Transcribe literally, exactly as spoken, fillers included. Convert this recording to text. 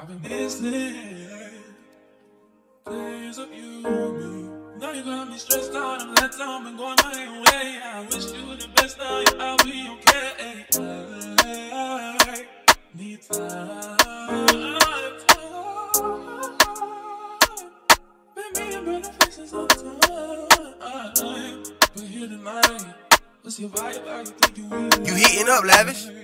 I've been business. Days of you and me. Now you got me stressed out. I'm let down. Been going my own way. I wish you the best. Now yeah, I'll be okay. I need time. Baby, I'm in the faces all the time. But here tonight, what's your vibe? How you think you will? You heating up, Lavish?